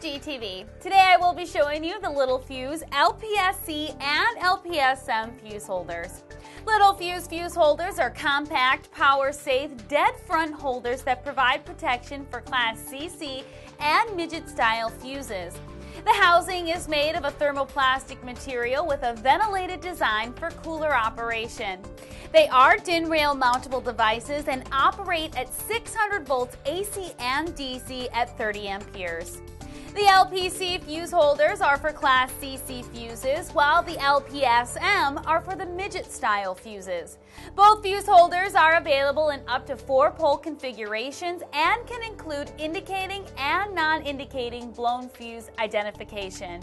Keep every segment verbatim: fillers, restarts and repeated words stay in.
Welcome to G T V. Today I will be showing you the Littelfuse L P S C and L P S M fuse holders. Littelfuse fuse holders are compact, power-safe, dead front holders that provide protection for Class C C and midget-style fuses. The housing is made of a thermoplastic material with a ventilated design for cooler operation. They are D I N rail mountable devices and operate at six hundred volts A C and D C at thirty amperes. The L P S C fuse holders are for Class C C fuses, while the L P S M are for the midget-style fuses. Both fuse holders are available in up to four pole configurations and can include indicating and non-indicating blown fuse identification.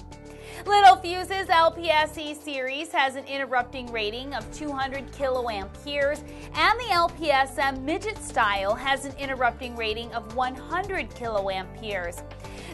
Littelfuse's L P S C series has an interrupting rating of two hundred kiloamperes, and the L P S M midget style has an interrupting rating of one hundred kiloamperes.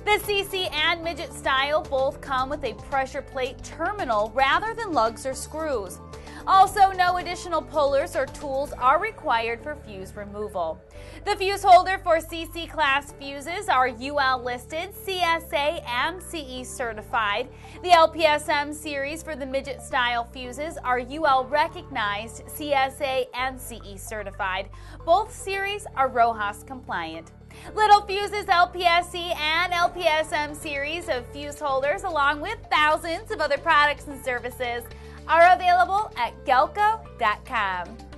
The C C and midget style both come with a pressure plate terminal rather than lugs or screws. Also, no additional pullers or tools are required for fuse removal. The fuse holder for C C class fuses are U L listed, C S A, and C E certified. The L P S M series for the midget style fuses are U L recognized, C S A, and C E certified. Both series are RoHS compliant. Littelfuse's L P S C and L P S M series of fuse holders, along with thousands of other products and services, are available at gelco dot com.